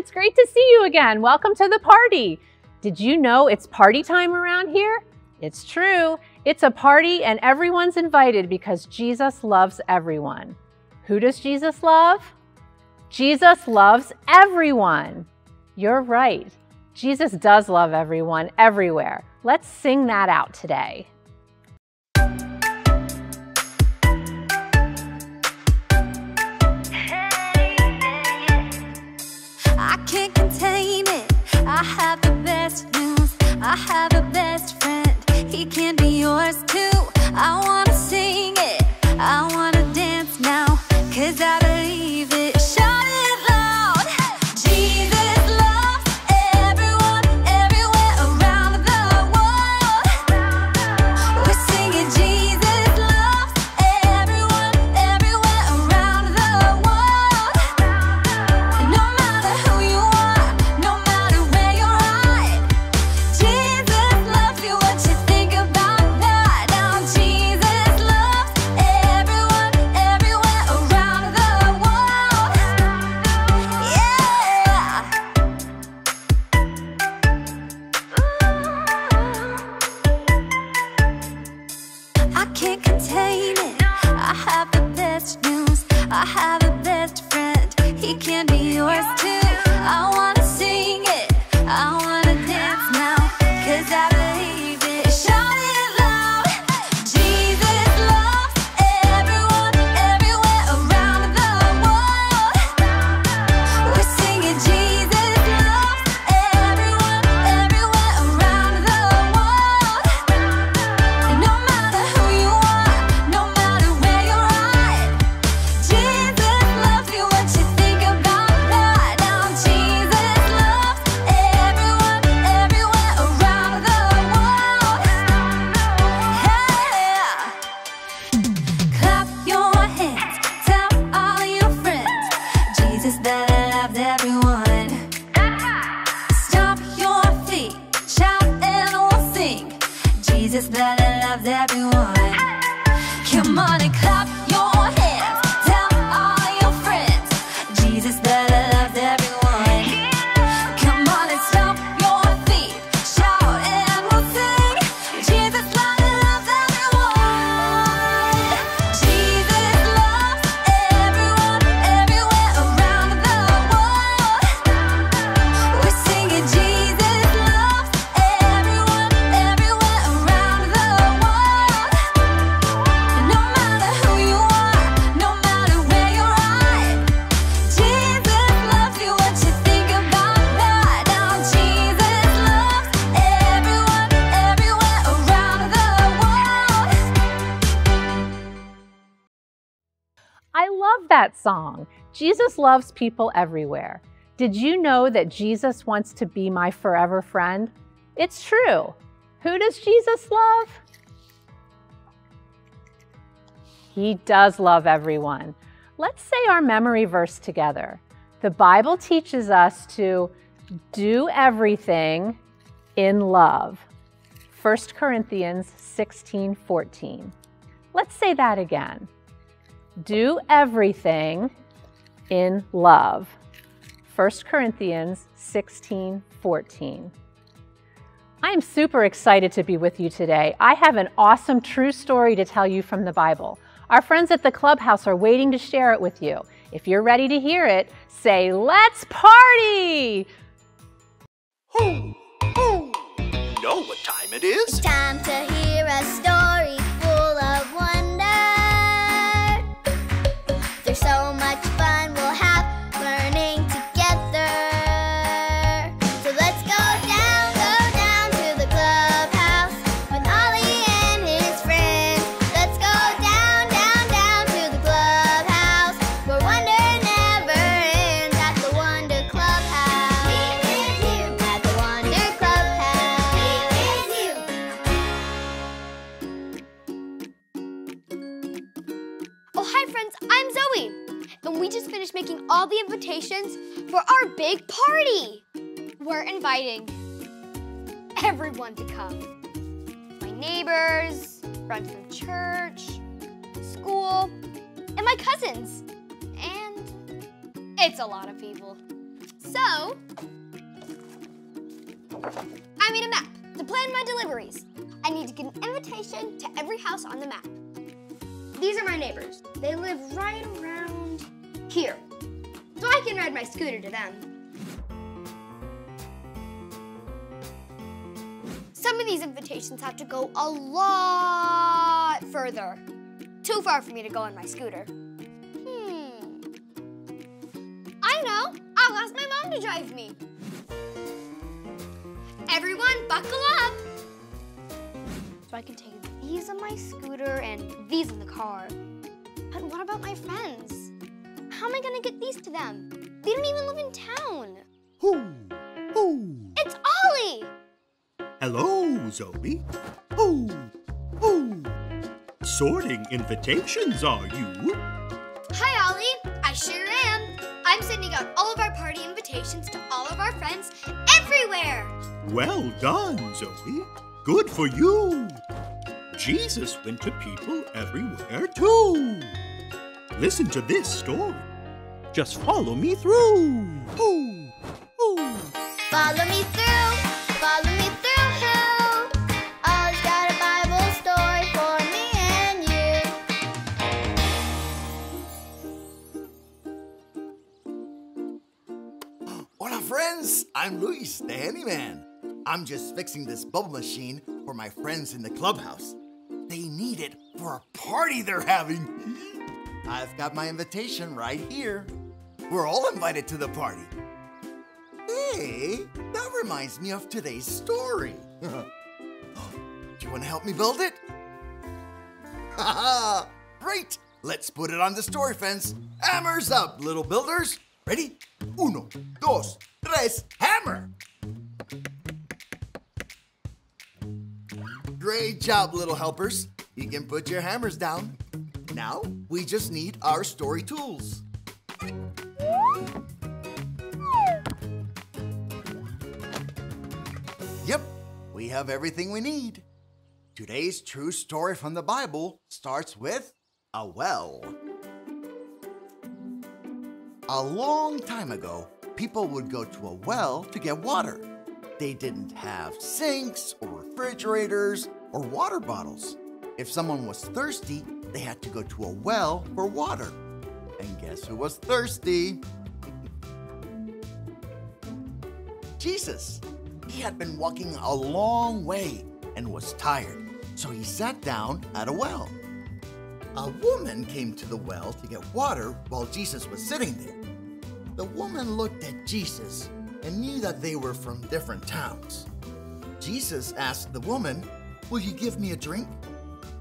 it's great to see you again. Welcome to the party. Did you know it's party time around here? It's true. It's a party and everyone's invited because Jesus loves everyone. Who does Jesus love? Jesus loves everyone. You're right. Jesus does love everyone everywhere. Let's sing that out today. I can't contain it. I have the best news. I have a best friend. He can be yours too. I want to sing it. I want to dance now. 'Cause I believe it. Shout it loud. Jesus loves everyone, everywhere around the world. We're singing Jesus loves everyone, everywhere around the world. No matter who you are, no matter where you're at, Jesus loves you. What you think about that? Now Jesus loves everyone, everywhere around the world. I can't contain it. I have the best news. I have a best friend. He can be yours too. I wanna sing it. I wanna dance now. 'Cause I believe it. Shout it loud. Jesus loves everyone, everywhere around the world. We're singing Jesus loves everyone, everywhere around the world. No matter who you are, no matter where you're at, Jesus loves you. What you think about that? Now Jesus loves everyone, everywhere around the world. Yeah. Clap your hands, tell all your friends, Jesus that loves everyone. Stomp your feet, shout and we'll sing, Jesus that loves everyone. Come on and clap your hands, tell all your friends, Jesus that loves everyone. Come on and stomp your feet, shout and we'll sing, Jesus that loves everyone. Jesus loves everyone, everywhere around the world. We're singing Jesus loves everyone, everywhere around the world. No matter who you are, no matter where you're at, Jesus loves you. What you think about that? Now Jesus loves everyone, everywhere around the world. I love that song. Jesus loves people everywhere. Did you know that Jesus wants to be my forever friend? It's true. Who does Jesus love? He does love everyone. Let's say our memory verse together. The Bible teaches us to do everything in love. 1 Corinthians 16:14. Let's say that again. Do everything in love. 1 Corinthians 16:14. I am super excited to be with you today. I have an awesome true story to tell you from the Bible. Our friends at the clubhouse are waiting to share it with you. If you're ready to hear it, say, "Let's party!" You know what time it is? It's time to hear a story full of wonder. There's so much fun we'll have learning together. So let's go down to the clubhouse with Ollie and his friends. Let's go down to the clubhouse where wonder never ends at the Wonder Clubhouse. We with you at the Wonder Clubhouse. We with you. Oh, hi friends, I'm Zoe, and we just finished making all the invitations for our big party. We're inviting everyone to come. My neighbors, friends from church, school, and my cousins. And it's a lot of people. So, I made a map to plan my deliveries. I need to get an invitation to every house on the map. These are my neighbors. They live right around here. So I can ride my scooter to them. Some of these invitations have to go a lot further. Too far for me to go on my scooter. I know, I'll ask my mom to drive me. Everyone, buckle up. So I can take these on my scooter and these in the car. But what about my friends? How am I gonna get these to them? They don't even live in town. Who? It's Ollie. Hello, Zoe. Who? Sorting invitations, are you? Hi, Ollie. I sure am. I'm sending out all of our party invitations to all of our friends everywhere. Well done, Zoe. Good for you. Jesus went to people everywhere, too. Listen to this story. Just follow me through. Ooh. Follow me through. Follow me through. Ollie's got a Bible story for me and you. Hola, friends. I'm Luis, the handyman. I'm just fixing this bubble machine for my friends in the clubhouse. They need it for a party they're having. I've got my invitation right here. We're all invited to the party. Hey, that reminds me of today's story. Do you want to help me build it? Haha, great. Let's put it on the story fence. Hammers up, little builders. Ready? Uno, dos, tres, hammer. Great job, little helpers. You can put your hammers down. Now, we just need our story tools. Yep, we have everything we need. Today's true story from the Bible starts with a well. A long time ago, people would go to a well to get water. They didn't have sinks or refrigerators or water bottles. If someone was thirsty, they had to go to a well for water. And guess who was thirsty? Jesus. He had been walking a long way and was tired, so he sat down at a well. A woman came to the well to get water while Jesus was sitting there. The woman looked at Jesus and knew that they were from different towns. Jesus asked the woman, "Will you give me a drink?"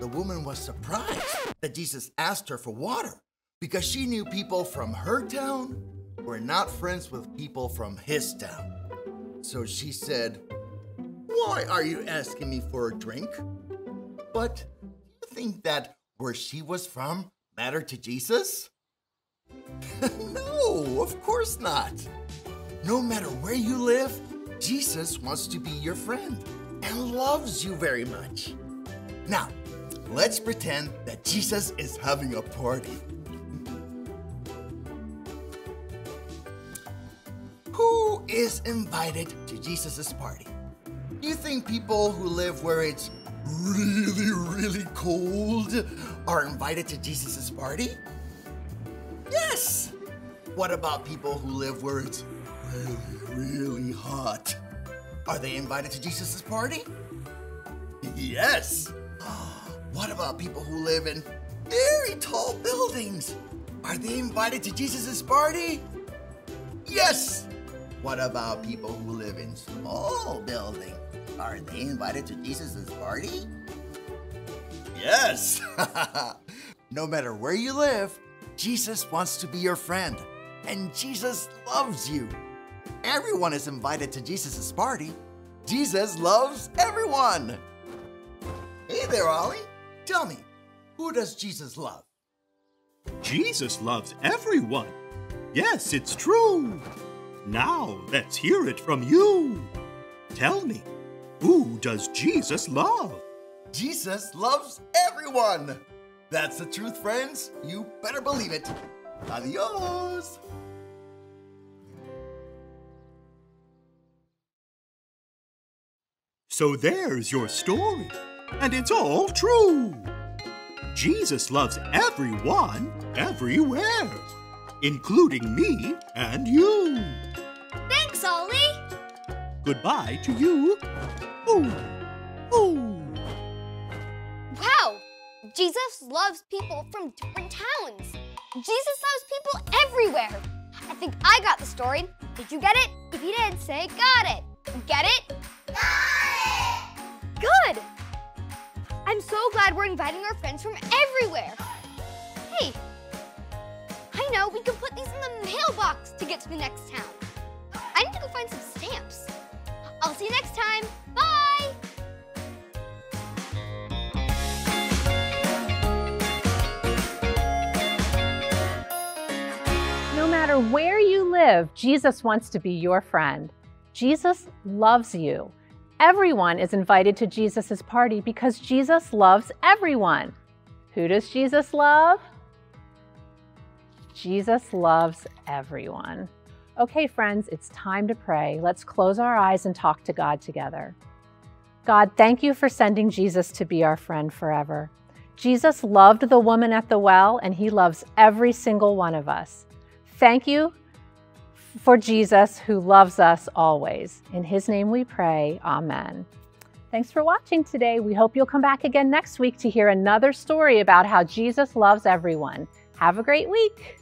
The woman was surprised that Jesus asked her for water because she knew people from her town were not friends with people from his town. So she said, "Why are you asking me for a drink?" But do you think that where she was from mattered to Jesus? No, of course not. No matter where you live, Jesus wants to be your friend and loves you very much. Now, let's pretend that Jesus is having a party. Who is invited to Jesus' party? Do you think people who live where it's really, really cold are invited to Jesus' party? Yes! What about people who live where it's really hot? Are they invited to Jesus' party? Yes! What about people who live in very tall buildings? Are they invited to Jesus' party? Yes! What about people who live in small buildings? Are they invited to Jesus' party? Yes! No matter where you live, Jesus wants to be your friend, and Jesus loves you. Everyone is invited to Jesus' party. Jesus loves everyone. Hey there, Ollie. Tell me, who does Jesus love? Jesus loves everyone. Yes, it's true. Now, let's hear it from you. Tell me, who does Jesus love? Jesus loves everyone. That's the truth, friends. You better believe it. Adios. So there's your story, and it's all true. Jesus loves everyone, everywhere, including me and you. Thanks, Ollie. Goodbye to you. Ooh, ooh. Wow, Jesus loves people from different towns. Jesus loves people everywhere. I think I got the story. Did you get it? If you did, say got it. Get it? Got it! Good! I'm so glad we're inviting our friends from everywhere. Hey, I know we can put these in the mailbox to get to the next town. I need to go find some stamps. I'll see you next time. Bye! No matter where you live, Jesus wants to be your friend. Jesus loves you. Everyone is invited to Jesus' party because Jesus loves everyone. Who does Jesus love? Jesus loves everyone. Okay, friends, it's time to pray. Let's close our eyes and talk to God together. God, thank you for sending Jesus to be our friend forever. Jesus loved the woman at the well, and he loves every single one of us. Thank you for Jesus, who loves us always. In his name we pray, amen. Thanks for watching today. We hope you'll come back again next week to hear another story about how Jesus loves everyone. Have a great week.